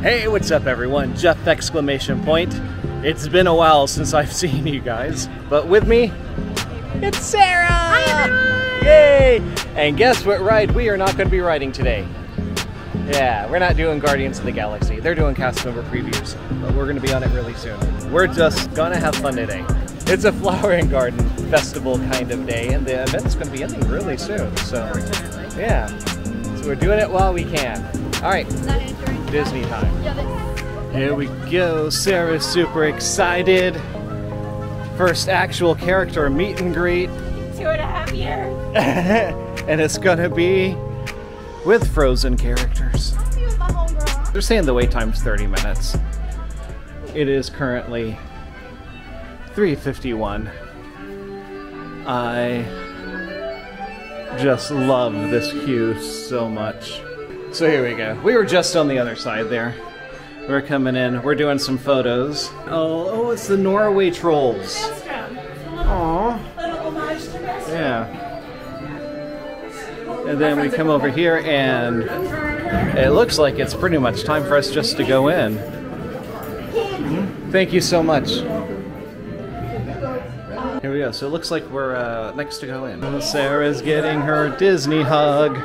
Hey, what's up everyone? Jeff exclamation point. It's been a while since I've seen you guys, but with me, it's Sarah! Hi, yay! And guess what ride we are not going to be riding today? Yeah, we're not doing Guardians of the Galaxy. They're doing cast member previews, but we're going to be on it really soon. We're just going to have fun today. It's a flower and garden festival kind of day, and the event's going to be ending really soon, so yeah. So we're doing it while we can. Alright. Disney time. Here we go. Sarah's super excited. First actual character meet and greet. 2.5 years. And it's gonna be with Frozen characters. They're saying the wait time's 30 minutes. It is currently 3:51. I just love this queue so much. So here we go. We were just on the other side there. We're coming in. We're doing some photos. Oh, it's the Norway trolls. Aww. Yeah. And then we come over here and it looks like it's pretty much time for us just to go in. Thank you so much. Here we go. So it looks like we're next to go in. And Sarah's getting her Disney hug.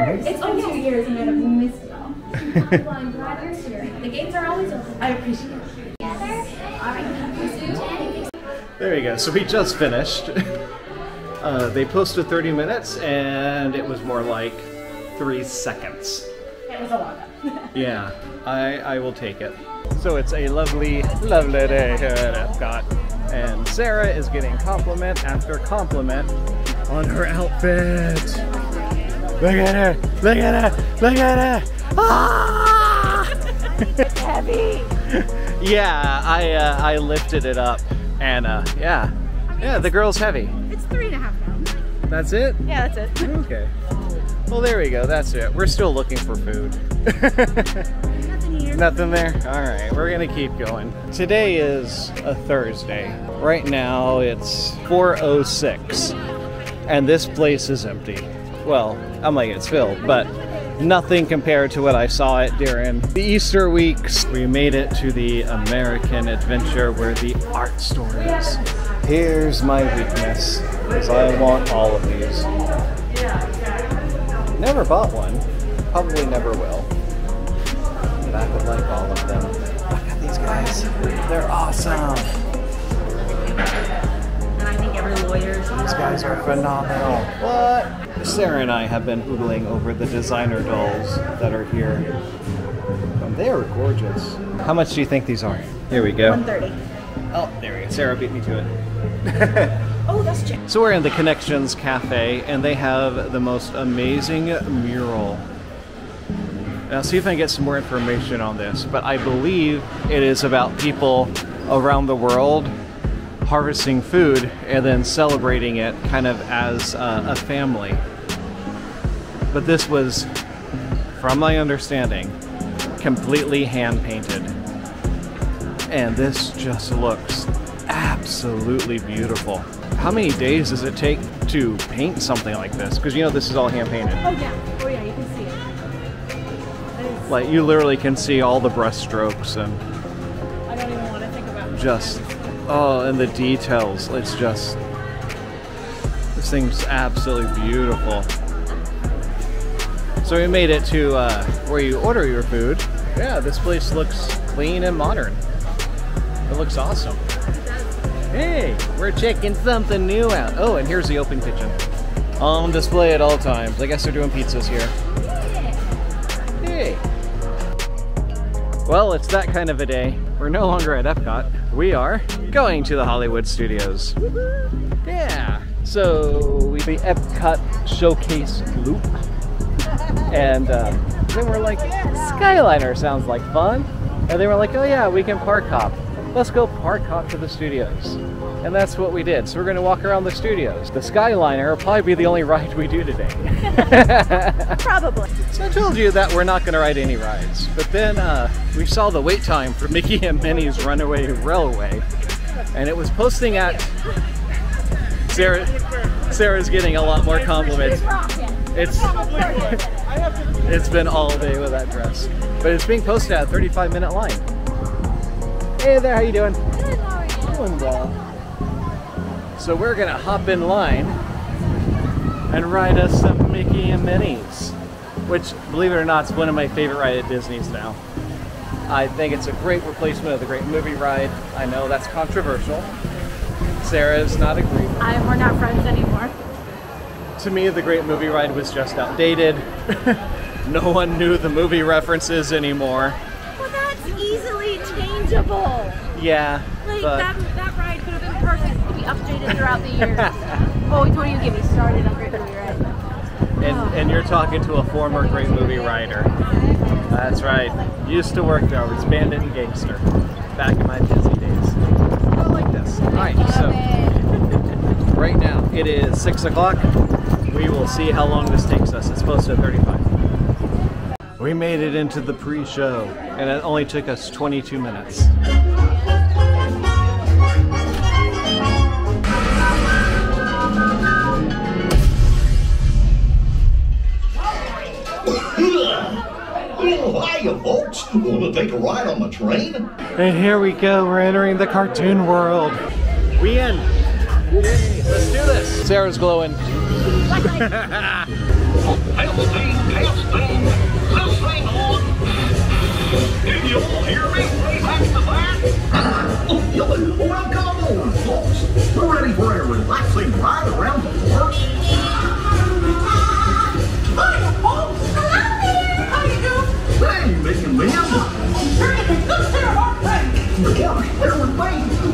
It's been 2 years and I've missed it all. Well, I'm glad you're here. The gates are always open. I appreciate it. Yes, sir. There you go. So we just finished. They posted 30 minutes and it was more like 3 seconds. It was a lot. Yeah, I will take it. So it's a lovely, lovely day here at Epcot. And Sarah is getting compliment after compliment on her outfit. Look at her! Look at her! Look at her! Ah! It's heavy! Yeah, I lifted it up, Anna. Yeah. Yeah, the girl's heavy. It's 3.5 pounds. That's it? Yeah, that's it. Okay. Well, there we go. That's it. We're still looking for food. Nothing here. Nothing there? Alright, we're gonna keep going. Today is a Thursday. Right now, it's 4:06, and this place is empty. Well, I'm like, it's filled, but nothing compared to what I saw it during the Easter weeks. We made it to the American Adventure where the art store is. Here's my weakness, because I want all of these. Never bought one. Probably never will. But I would like all of them. Look at these guys. They're awesome. I think every lawyer. These guys are phenomenal. What? Sarah and I have been oodling over the designer dolls that are here. And they are gorgeous. How much do you think these are? Here we go. $130. Oh, there we go. Sarah beat me to it. Oh, that's cheap. So we're in the Connections Cafe, and they have the most amazing mural. I'll see if I can get some more information on this, but I believe it is about people around the world harvesting food and then celebrating it kind of as a family. But this was, from my understanding, completely hand-painted. And this just looks absolutely beautiful. How many days does it take to paint something like this? Because you know this is all hand-painted. Oh yeah, you can see it. It's... like you literally can see all the brush strokes and... I don't even want to think about it. Just... oh, and the details, it's just, this thing's absolutely beautiful. So we made it to where you order your food. Yeah, this place looks clean and modern. It looks awesome. Hey, we're checking something new out. Oh, and here's the open kitchen. On display at all times. I guess they're doing pizzas here. Hey. Well, it's that kind of a day. We're no longer at Epcot. We are going to the Hollywood Studios. Yeah. So we the Epcot showcase loop, and then we're like, Skyliner sounds like fun, and they were like, oh yeah, we can park hop. Let's go park hop to the studios, and that's what we did. So we're gonna walk around the studios. The Skyliner will probably be the only ride we do today. Probably. So I told you that we're not gonna ride any rides, but then we saw the wait time for Mickey and Minnie's Runaway Railway, and it was posting at Sarah's getting a lot more compliments. It's It's been all day with that dress. But it's being posted at a 35-minute line. Hey there, how you doing? Good, how are you? Doing well. So we're gonna hop in line and ride us some Mickey and Minnie's, which, believe it or not, is one of my favorite rides at Disney's now. I think it's a great replacement of the Great Movie Ride. I know that's controversial. Sarah's not agreeing. We're not friends anymore. To me, the Great Movie Ride was just outdated. No one knew the movie references anymore. Well, that's easily changeable. Yeah. Like, but that ride could have been perfect to be updated throughout the years. Oh, don't even get me started on Great Movie Ride. And you're talking to a former Great Movie Rider. That's right. Used to work there. I was Bandit and Gangster back in my Disney days. I like this. All right, so right now it is 6 o'clock. We will see how long this takes us. It's supposed to be 35. We made it into the pre-show, and it only took us 22 minutes. Hiya, folks. Want to take a ride on the train? And here we go. We're entering the cartoon world. We in. Yay. Let's do this. Sarah's glowing. Can you all hear me? Back to back. Welcome on, folks. We're ready for a relaxing ride around the park. Hiya, folks. Hey, Mickey and Minnie!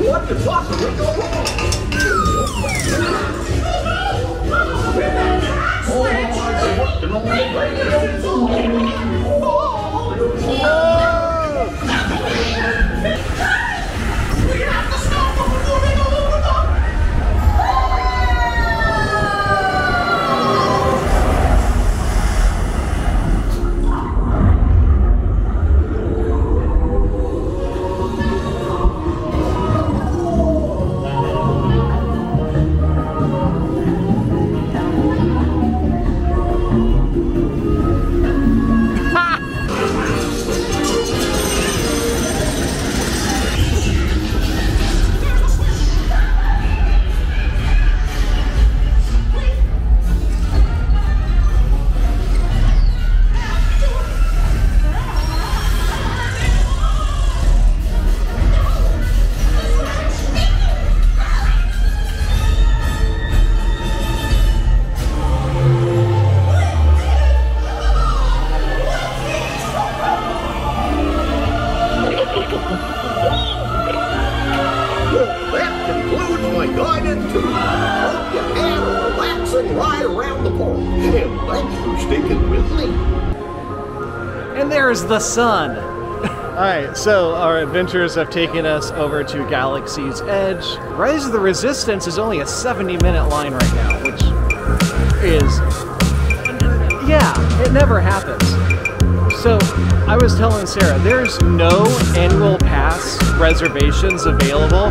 What could possibly go wrong? We have to stop them before they go over them! The sun. Alright, so our adventures have taken us over to Galaxy's Edge. Rise of the Resistance is only a 70-minute line right now, which is, yeah, it never happens. So I was telling Sarah, there's no annual pass reservations available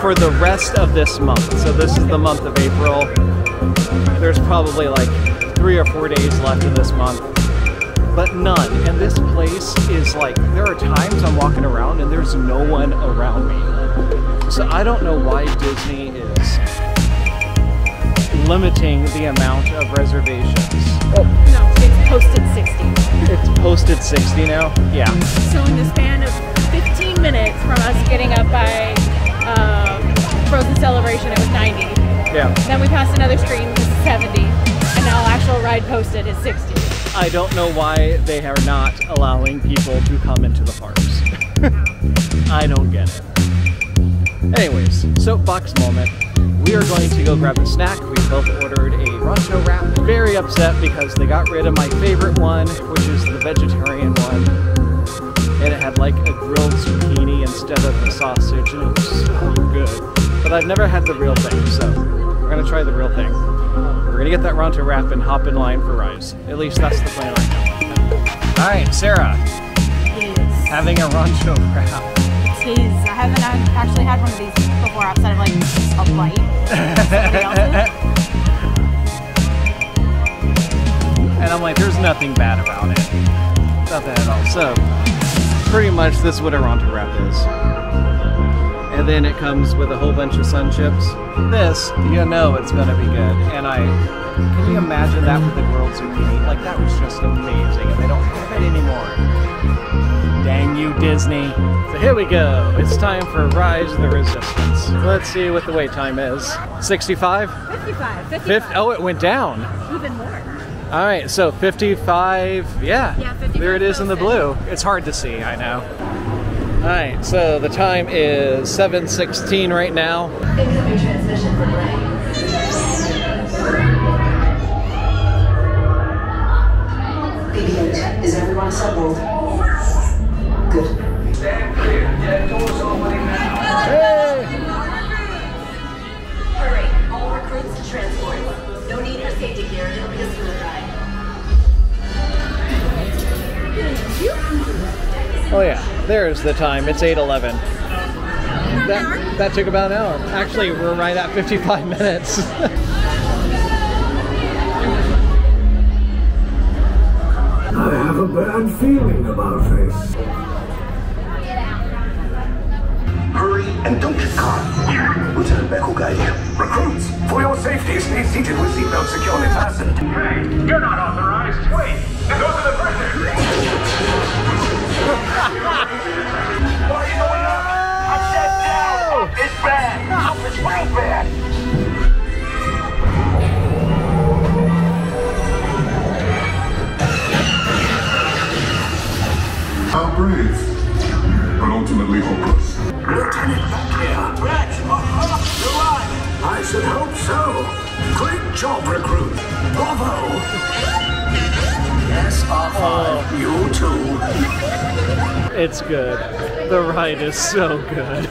for the rest of this month. So this is the month of April. There's probably like 3 or 4 days left in this month. But none, and this place is like, there are times I'm walking around and there's no one around me. So I don't know why Disney is limiting the amount of reservations. Oh. No, it's posted 60. It's posted 60 now? Yeah. So in the span of 15 minutes from us getting up by Frozen Celebration, it was 90. Yeah. Then we passed another stream, it was 70, and now actual ride posted is 60. I don't know why they are not allowing people to come into the parks. I don't get it. Anyways, soapbox moment. We are going to go grab a snack. We both ordered a Ronto Wrap. Very upset because they got rid of my favorite one, which is the vegetarian one. And it had like a grilled zucchini instead of the sausage, and it was so good. But I've never had the real thing, so we're gonna try the real thing. We're gonna get that Ronto Wrap and hop in line for Rise. At least that's the plan right now. All right, Sarah. Yes. Having a Ronto Wrap. It is. I haven't actually had one of these before outside of like a bite. And I'm like, there's nothing bad about it. Nothing at all. So pretty much this is what a Ronto Wrap is. And then it comes with a whole bunch of sun chips. This, you know it's gonna be good. And can you imagine that with the grilled zucchini? Like, that was just amazing, and they don't have it anymore. Dang you, Disney. So here we go. It's time for Rise of the Resistance. Let's see what the wait time is. 65? 55. 55. Oh, it went down. Even more. All right, so 55, yeah. Yeah, 55. There it is in the blue. It's hard to see, I know. All right, so the time is 7:16 right now. BB-8, is everyone assembled? Good. Hey! Alright, all recruits to transport. No need for safety gear until this little ride. Oh yeah, there's the time. It's 8:11. That took about an hour. Actually, we're right at 55 minutes. I have a bad feeling about this. Hurry and don't get caught. Lieutenant Beck will guide you. Recruits, for your safety, stay seated with seatbelts securely fastened. Hey, you're not authorized. Wait, go to the pressure. What are you doing up? I said no! Up is bad. Up is real bad. How brave, but ultimately hopeless. Lieutenant Vakia, Rex, you're alive! I should hope so. Great job, recruit. Bravo! Yes, R5, you too. It's good. The ride is so good.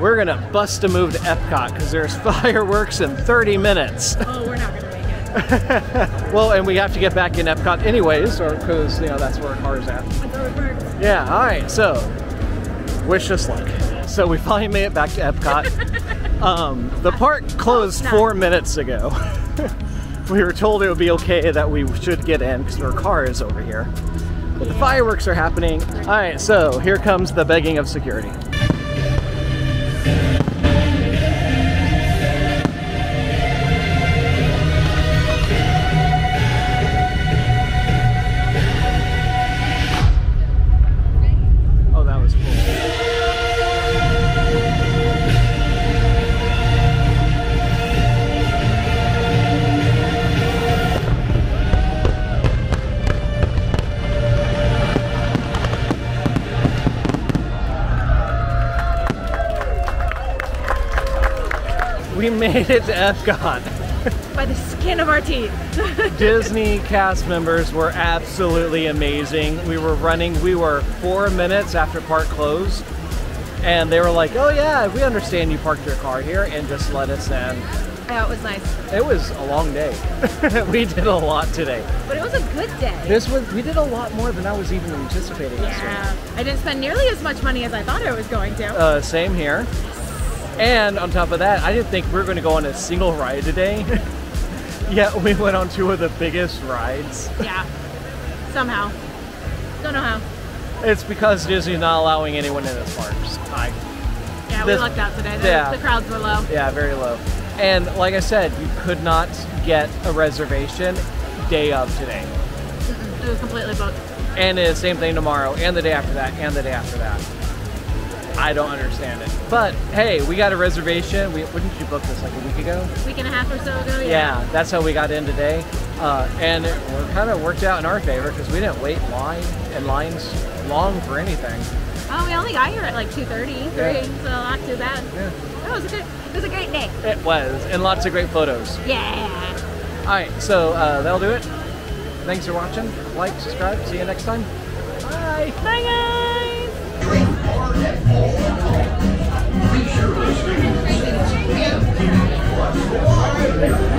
We're gonna bust a move to Epcot because there's fireworks in 30 minutes. Oh, we're not gonna make it. Well, and we have to get back in Epcot anyways, or because, you know, that's where our car's at. Yeah, alright, so wish us luck. So we finally made it back to Epcot. The park closed 4 minutes ago. We were told it would be okay that we should get in because our car is over here. But the fireworks are happening. Alright, so here comes the begging of security. We made it to Epcot. By the skin of our teeth. Disney cast members were absolutely amazing. We were 4 minutes after park closed. And they were like, oh yeah, we understand you parked your car here and just let us in. Yeah, it was nice. It was a long day. We did a lot today. But it was a good day. We did a lot more than I was even anticipating. Yeah, this week. I didn't spend nearly as much money as I thought I was going to. Same here. And on top of that, I didn't think we were going to go on a single ride today. Yet we went on two of the biggest rides. Yeah. Somehow. Don't know how. It's because Disney's not allowing anyone in this park. Yeah, we lucked out today. The crowds were low. Yeah, very low. And like I said, you could not get a reservation day of today. Mm-mm, it was completely booked. And it's the same thing tomorrow, and the day after that, and the day after that. I don't understand it. But hey, we got a reservation. Wouldn't you book this like a week ago? Week and a half or so ago, yeah. Yeah, that's how we got in today. And it kind of worked out in our favor because we didn't wait lines long for anything. Oh, we only got here at like 2:30, 3, so not too bad. Yeah. It was a great day. It was, and lots of great photos. Yeah. All right, so that'll do it. Thanks for watching. Like, subscribe, see you next time. Bye. Bye, guys. Thank you.